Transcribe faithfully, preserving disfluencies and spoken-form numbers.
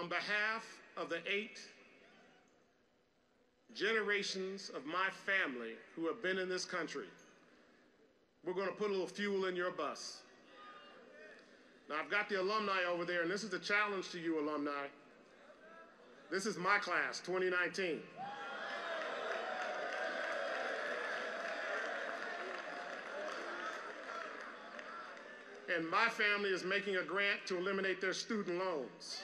On behalf of the eight generations of my family who have been in this country, we're going to put a little fuel in your bus. Now, I've got the alumni over there, and this is a challenge to you, alumni. This is my class, twenty nineteen. And my family is making a grant to eliminate their student loans.